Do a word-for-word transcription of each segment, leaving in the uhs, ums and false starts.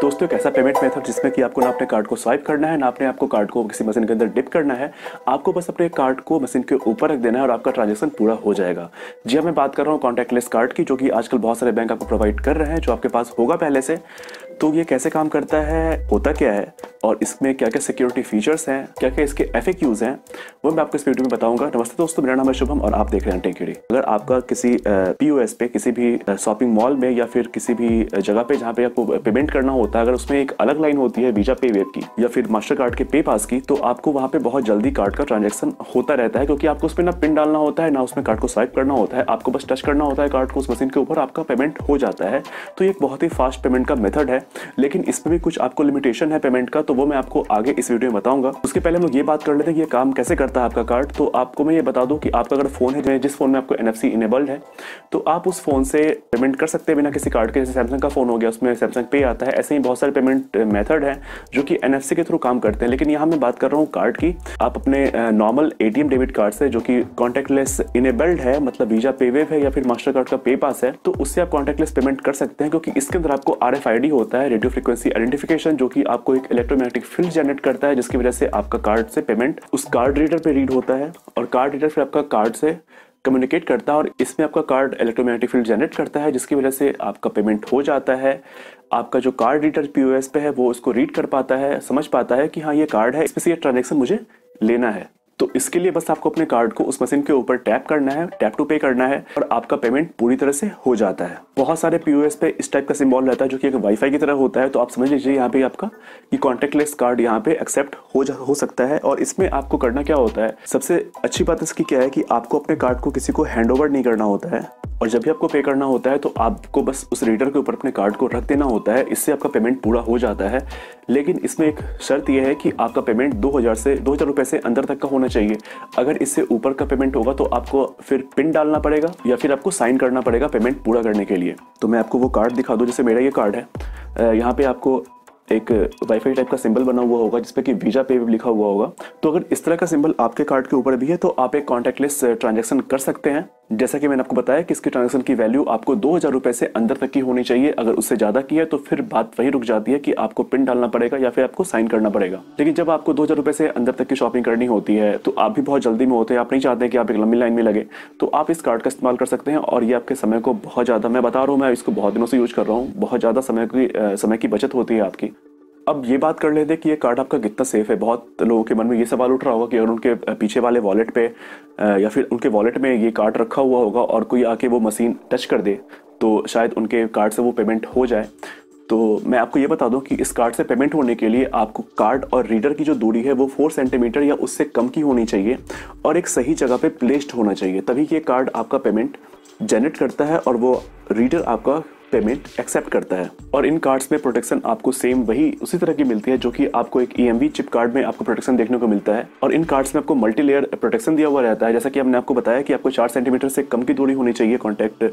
दोस्तों एक ऐसा पेमेंट मेथड जिसमें कि आपको ना अपने कार्ड को स्वाइप करना है, ना अपने आपको कार्ड को किसी मशीन के अंदर डिप करना है। आपको बस अपने कार्ड को मशीन के ऊपर रख देना है और आपका ट्रांजेक्शन पूरा हो जाएगा। जी हाँ, मैं बात कर रहा हूँ कॉन्टैक्टलेस कार्ड की, जो कि आजकल बहुत सारे बैंक आपको प्रोवाइड कर रहे हैं, जो आपके पास होगा पहले से। तो ये कैसे काम करता है, होता क्या है और इसमें क्या क्या सिक्योरिटी फीचर्स हैं, क्या क्या इसके एफएक्यूज़ हैं, वो मैं आपको इस वीडियो में बताऊंगा। नमस्ते दोस्तों, मेरा नाम है शुभम और आप देख रहे हैं टेंडी। अगर आपका किसी पीओएस पे, किसी भी शॉपिंग मॉल में या फिर किसी भी जगह पे जहाँ पे आपको पेमेंट करना होता है, अगर उसमें एक अलग लाइन होती है वीजा पे वेब की या फिर मास्टर कार्ड के पे पास की, तो आपको वहाँ पे बहुत जल्दी कार्ड का ट्रांजेक्शन होता रहता है, क्योंकि आपको उसमें ना पिन डालना होता है, ना उसमें कार्ड को स्वाइप करना होता है। आपको बस टच करना होता है कार्ड को उस मशीन के ऊपर, आपका पेमेंट हो जाता है। तो ये एक बहुत ही फास्ट पेमेंट का मेथड है, लेकिन इसमें भी कुछ आपको लिमिटेशन है पेमेंट का, तो वो मैं आपको आगे इस वीडियो में बताऊंगा। उसके पहले हम लोग ये बात कर लेते हैं कि ये काम कैसे करता है आपका कार्ड। तो आपको मैं ये बता दूं कि आपका अगर फोन है, जिस फोन में आपको एनएफसी इनेबल्ड है, तो आप उस फोन से पेमेंट कर सकते हैं बिना किसी कार्ड के। जैसे सैमसंग का फोन हो गया, उसमें सैमसंग पे आता है। ऐसे ही बहुत सारे पेमेंट मेथड है जो कि एनएफसी के थ्रू काम करते हैं, लेकिन यहाँ मैं बात कर रहा हूँ कार्ड की। आप अपने नॉर्मल एटीएम डेबिट कार्ड से, जो कि कॉन्टैक्टलेस इनेबल्ड है, मतलब वीजा पे वेव है या फिर मास्टर कार्ड का पे पास है, तो उससे आप कॉन्टैक्टलेस पेमेंट कर सकते हैं, क्योंकि इसके अंदर आपको आरएफ आईडी होता है, रेडियो फ्रीक्वेंसी आइडेंटिफिकेशन, जो कि आपको एक इलेक्ट्रोमैग्नेटिक फील्ड जनरेट करता है, जिसकी वजह से आपका कार्ड से पेमेंट उस कार्ड रीडर पे रीड होता है और कार्ड रीडर फिर आपका कार्ड से कम्युनिकेट करता है, और इसमें आपका कार्ड इलेक्ट्रोमैग्नेटिक फील्ड जनरेट करता है, जिसकी वजह से आपका पेमेंट हो जाता है। आपका जो कार्ड रीडर पीओएस पे है वो उसको रीड कर पाता है, समझ पाता है कि हाँ ये कार्ड है, इसमें से ये ट्रांजेक्शन मुझे लेना है। तो इसके लिए बस आपको अपने कार्ड को उस मशीन के ऊपर टैप करना है, टैप टू पे करना है, और आपका पेमेंट पूरी तरह से हो जाता है। बहुत सारे पीओएस पे इस टाइप का सिंबल रहता है, जो कि एक वाईफाई की तरह होता है। तो आप समझ लीजिए यहाँ पे आपका कि कॉन्टैक्टलेस कार्ड यहाँ पे एक्सेप्ट हो जा हो सकता है। और इसमें आपको करना क्या होता है, सबसे अच्छी बात इसकी क्या है कि आपको अपने कार्ड को किसी को हैंड ओवर नहीं करना होता है, और जब भी आपको पे करना होता है तो आपको बस उस रीडर के ऊपर अपने कार्ड को रख देना होता है। इससे आपका पेमेंट पूरा हो जाता है। लेकिन इसमें एक शर्त यह है कि आपका पेमेंट दो हज़ार से दो हज़ार रुपये से अंदर तक का होना चाहिए। अगर इससे ऊपर का पेमेंट होगा तो आपको फिर पिन डालना पड़ेगा या फिर आपको साइन करना पड़ेगा पेमेंट पूरा करने के लिए। तो मैं आपको वो कार्ड दिखा दूँ, जैसे मेरा ये कार्ड है, यहाँ पे आपको एक वाईफाई टाइप का सिंबल बना हुआ होगा जिसपे कि वीजा पे भी लिखा हुआ होगा। तो अगर इस तरह का सिंबल आपके कार्ड के ऊपर भी है तो आप एक कॉन्टैक्टलेस ट्रांजेक्शन कर सकते हैं। जैसा कि मैंने आपको बताया कि इसके ट्रांजेक्शन की वैल्यू आपको दो हज़ार रुपये से अंदर तक की होनी चाहिए। अगर उससे ज़्यादा की है तो फिर बात वही रुक जाती है कि आपको पिन डालना पड़ेगा या फिर आपको साइन करना पड़ेगा। लेकिन जब आपको दो हज़ार रुपये से अंदर तक की शॉपिंग करनी होती है तो आप भी बहुत जल्दी में होते हैं, आप नहीं चाहते कि आप एक लंबी लाइन में लगे, तो आप इस कार्ड का इस्तेमाल कर सकते हैं। और ये आपके समय को बहुत ज़्यादा, मैं बता रहा हूँ, मैं इसको बहुत दिनों से यूज़ कर रहा हूँ, बहुत ज़्यादा समय की समय की बचत होती है आपकी। अब ये बात कर लेते हैं कि ये कार्ड आपका कितना सेफ़ है। बहुत लोगों के मन में ये सवाल उठ रहा होगा कि अगर उनके पीछे वाले वॉलेट पे या फिर उनके वॉलेट में ये कार्ड रखा हुआ होगा और कोई आके वो मशीन टच कर दे तो शायद उनके कार्ड से वो पेमेंट हो जाए। तो मैं आपको ये बता दूं कि इस कार्ड से पेमेंट होने के लिए आपको कार्ड और रीडर की जो दूरी है वो फोर सेंटीमीटर या उससे कम की होनी चाहिए और एक सही जगह पे प्लेस्ड होना चाहिए, तभी ये कार्ड आपका पेमेंट जनरेट करता है और वो रीडर आपका पेमेंट एक्सेप्ट करता है। और इन कार्ड्स में प्रोटेक्शन आपको सेम वही उसी तरह की मिलती है जो कि आपको एक ईएमवी चिप कार्ड में आपको प्रोटेक्शन देखने को मिलता है। और इन कार्ड्स में आपको मल्टी लेयर प्रोटेक्शन दिया हुआ रहता है। जैसा कि हमने आपको बताया कि आपको चार सेंटीमीटर से कम की दूरी होनी चाहिए कॉन्टैक्ट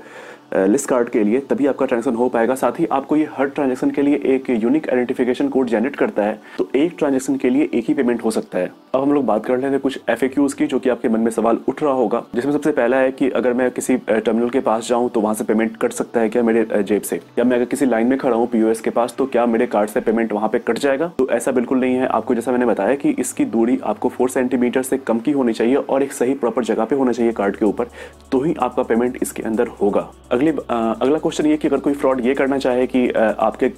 लिस कार्ड के लिए, तभी आपका ट्रांजेक्शन हो पाएगा। साथ ही आपको ये हर ट्रांजेक्शन के लिए एक यूनिक आइडेंटिफिकेशन कोड जनरेट करता है, तो एक ट्रांजेक्शन के लिए एक ही पेमेंट हो सकता है। अब हम लोग बात कर लेते हैं कुछ एफएक्यूज की, जो कि आपके मन में सवाल उठ रहा होगा, जिसमें सबसे पहला है कि अगर मैं किसी टर्मिनल के पास जाऊँ तो वहाँ से पेमेंट कट सकता है क्या मेरे जेब से, या मैं अगर किसी लाइन में खड़ा हूँ पीओएस के पास तो क्या मेरे कार्ड से पेमेंट वहाँ पे कट जाएगा। तो ऐसा बिल्कुल नहीं है। आपको जैसा मैंने बताया कि इसकी दूरी आपको फोर सेंटीमीटर से कम की होनी चाहिए और एक सही प्रॉपर जगह पे होना चाहिए कार्ड के ऊपर, तो ही आपका पेमेंट इसके अंदर होगा। अगले अगला क्वेश्चन ये कि अगर कोई फ्रॉड ये करना चाहे कि आ, आपके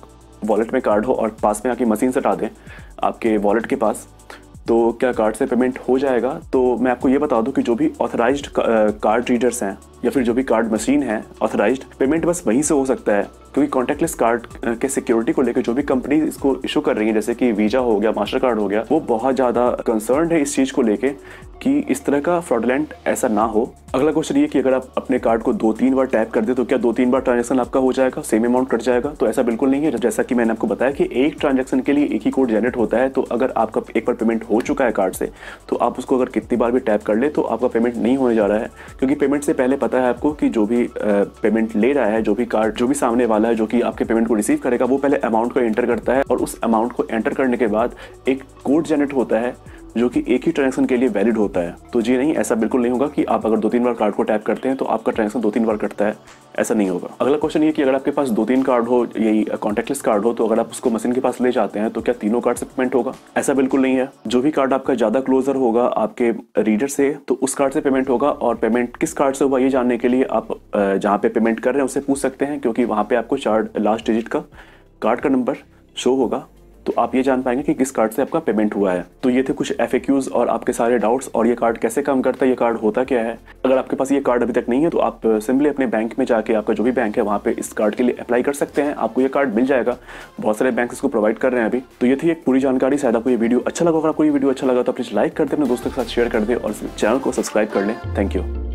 वॉलेट में कार्ड हो और पास में आके मशीन सटा दें आपके वॉलेट के पास, तो क्या कार्ड से पेमेंट हो जाएगा। तो मैं आपको ये बता दूं कि जो भी ऑथराइज्ड कार्ड रीडर्स हैं या फिर जो भी कार्ड मशीन है ऑथराइज्ड, पेमेंट बस वहीं से हो सकता है, क्योंकि कॉन्टैक्टलेस कार्ड के सिक्योरिटी को लेकर जो भी कंपनी इसको इशू कर रही है, जैसे कि वीजा हो गया, मास्टर कार्ड हो गया, वो बहुत ज़्यादा कंसर्न है इस चीज़ को लेके कि इस तरह का फ्रॉडलेंट ऐसा ना हो। अगला क्वेश्चन ये कि अगर आप अपने कार्ड को दो तीन बार टैप कर दे तो क्या दो तीन बार ट्रांजेक्शन आपका हो जाएगा, सेम अमाउंट कट जाएगा। तो ऐसा बिल्कुल नहीं है। जैसा कि मैंने आपको बताया कि एक ट्रांजेक्शन के लिए एक ही कोड जनरेट होता है, तो अगर आपका एक बार पेमेंट हो चुका है कार्ड से तो आप उसको अगर कितनी बार भी टैप कर ले तो आपका पेमेंट नहीं होने जा रहा है, क्योंकि पेमेंट से पहले पता है आपको कि जो भी पेमेंट ले रहा है, जो भी कार्ड जो भी सामने वाला है जो कि आपके पेमेंट को रिसीव करेगा, वो पहले अमाउंट को एंटर करता है और उस अमाउंट को एंटर करने के बाद एक कोड जनरेट होता है जो कि एक ही ट्रांजेक्शन के लिए वैलिड होता है। तो जी नहीं, ऐसा बिल्कुल नहीं होगा कि आप अगर दो तीन बार कार्ड को टैप करते हैं तो आपका ट्रांजेक्शन दो तीन बार कटता है, ऐसा नहीं होगा। अगला क्वेश्चन ये कि अगर आपके पास दो तीन कार्ड हो, यही कॉन्टैक्टलेस कार्ड हो, तो अगर आप उसको मशीन के पास ले जाते हैं तो क्या तीनों कार्ड से पेमेंट होगा? ऐसा बिल्कुल नहीं है। जो भी कार्ड आपका ज़्यादा क्लोजर होगा आपके रीडर से तो उस कार्ड से पेमेंट होगा, और पेमेंट किस कार्ड से हुआ ये जानने के लिए आप जहाँ पे पेमेंट कर रहे हैं उससे पूछ सकते हैं, क्योंकि वहाँ पे आपको चार लास्ट डिजिट का कार्ड का नंबर शो होगा, तो आप ये जान पाएंगे कि किस कार्ड से आपका पेमेंट हुआ है। तो ये थे कुछ एफ ए क्यूज़ और आपके सारे डाउट्स, और ये कार्ड कैसे काम करता है, ये कार्ड होता क्या है। अगर आपके पास ये कार्ड अभी तक नहीं है तो आप सिंपली अपने बैंक में जाके, आपका जो भी बैंक है वहाँ पे इस कार्ड के लिए अप्लाई कर सकते हैं, आपको ये कार्ड मिल जाएगा। बहुत सारे बैंक इसको प्रोवाइड कर रहे हैं अभी। तो ये थी एक पूरी जानकारी, शायद आपको ये वीडियो अच्छा लगा। अगर आपको ये वीडियो अच्छा लगा तो प्लीज़ लाइक कर दें, अपने दोस्तों के साथ शेयर कर दें और चैनल को सब्सक्राइब कर लें। Thank you.